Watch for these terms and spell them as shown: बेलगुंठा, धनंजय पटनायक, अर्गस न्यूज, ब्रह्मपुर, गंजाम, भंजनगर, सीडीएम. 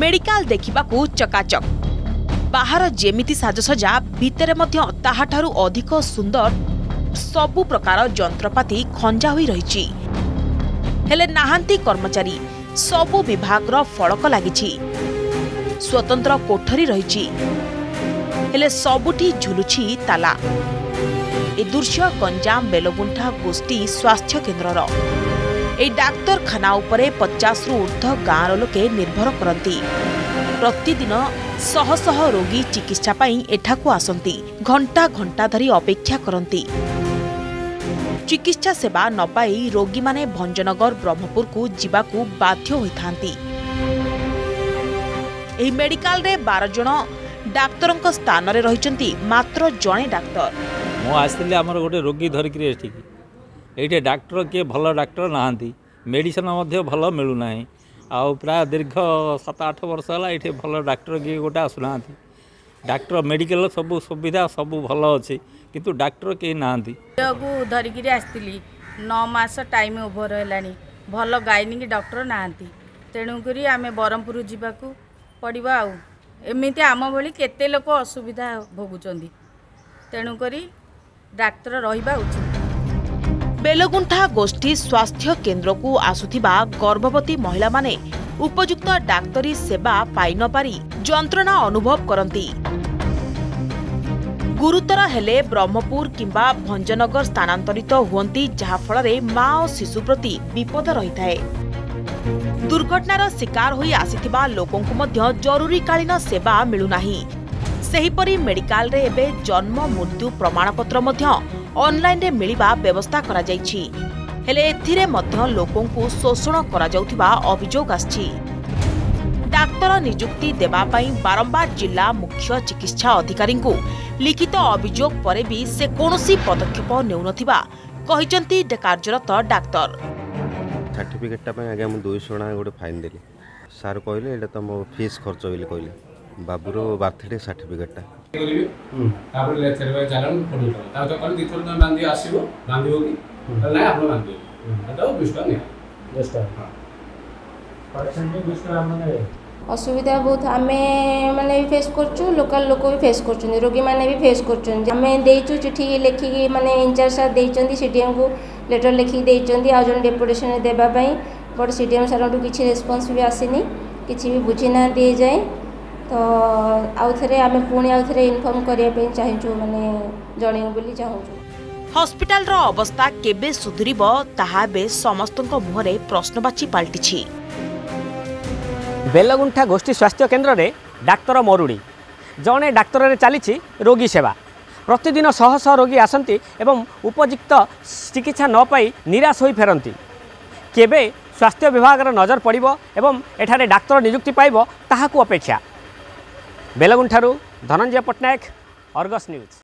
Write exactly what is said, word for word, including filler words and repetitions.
Medical देखा चकाचक बाहर जेमिति साजसजा भितर ताहाठारु अधिक सुंदर सबु प्रकार जंत्रपाति खंजा होई रही हेले नाहांती कर्मचारी सबु विभाग फड़क लागिछि स्वतंत्र कोठरी रही हेले सबुठी झुलुछि ताला। ए दृश्य गंजाम बेलगुंठा गोष्ठी स्वास्थ्य केन्द्रर ए डाक्तरखाना उपरे पचास रु ऊर्ध्व गाँव लोके निर्भर करती प्रतिदिन शह शह रोगी चिकित्सा पाई एठाकु आसंती घंटा घंटा धरी अपेक्षा करती चिकित्सा सेवा न पाई रोगी माने भंजनगर ब्रह्मपुर को जीवाकु बाध्य होइथांती। एही मेडिकल रे बारह जन डाक्तरंक स्थान रे रहिचंती मात्र जने डाक्तर। मो आस्थिले हमर गोटे रोगी धर कि एठी एठी डाक्टर के भलो डाक्टर नाहंती मेडिसिन मध्ये भलो मिलु नाही आ प्राय दीर्घ सात आठ वर्ष होला एठी भलो डाक्टर के गोटे आसु नाहंती डाक्टर मेडिकल सब सुविधा सब भलो अछि किंतु डाक्टर के नाहंती को धरिकरी आस्थिली नौ मास टाइम ओभर हेलानी भलो गाइनिंग डाक्टर नाहंती तेणु करी आमे ब्रह्मपुर जीवाकू पड़वा आउ एमिति आम भली केते लोक असुविधा भोगुचंदी तेणु करी डाक्टर रहिबा उचित। बेलगुंठा गोष्ठी स्वास्थ्य केन्द्र को आसुथिबा गर्भवती महिला माने उपयुक्त डाक्टरी सेवा पाई न पारी जंत्रणा अनुभव करती गुरुतर हेले ब्रह्मपुर किंबा भंजनगर स्थानांतरित होती जहाँफल माँ और शिशु प्रति विपद रही है दुर्घटनार शिकार हो आसीथिबा लोकों को मध्य जरूरीकालीन सेवा मिलुना सेहीपरी मेडिकल रे एबे जन्म मृत्यु प्रमाणपत्र मध्य ऑनलाइन रे मिलिबा व्यवस्था करा जायछि हेले एथिरे मध्य लोकों को शोषण करा जाउथिबा अभियोग आछि। डाक्टर नियुक्ति देबा पई बारंबार जिला मुख्य चिकित्सा अधिकारी को लिखित अभियोग परे भी से कोनोसी पदक्षेप नेउ नथिबा कहिचंती कार्यरत डाक्टर। सर्टिफिकेट टा पई आगे हम दो सौ ना गोटे फाइन देली सर कहले एटा त मो फीस खर्च बिल कहले बाबूरो बर्थडे सर्टिफिकेटटा तापर लेथर बाय चालन पडू ता तो कल दिथर न बांधी आसीबो बांधीबो की ना आपन बांधीबो तो बिस्टा ने बिस्टा हां परसेंट में बिस्टा माने असुविधा बहुत हमें माने फेस करछु लोकल लोक भी फेस करछु रोगी माने भी फेस करछु हमें देइछु चिट्ठी लिखि माने इंचार्ज सर देइचंदी सीडीएम को लेटर लिखि देइचंदी आ जन डेपुटेशन देबा पई बट सीडीएम सर को किछि रिस्पांस भी आसीनी किछि भी बुझिना दे जाय तो आउ थरे आमे पुणी आउ थरे इनफॉर्म करिया पे चाहूँ माने जणियो बोली चाहूँ। हॉस्पिटल रो अवस्था केबे सुधरिबो ताहा बे समस्तन को मुहरे प्रश्नवाची पाल्टी छी। बेलगुंठा गोष्ठी स्वास्थ्य केन्द्र रे डाक्टर मरुड़ी जणे डाक्टर रे चली छी रोगी सेवा प्रतिदिन शह शह रोगी आसंती एवं उपयुक्त चिकित्सा न पाई निराश होई फेरंती केबे स्वास्थ्य विभाग रो नजर पड़िबो एवं एठारे डाक्टर नियुक्ति पाइबो ताहाकू अपेक्षा। बेलगुंठारू धनंजय पटनायक, अर्गस न्यूज।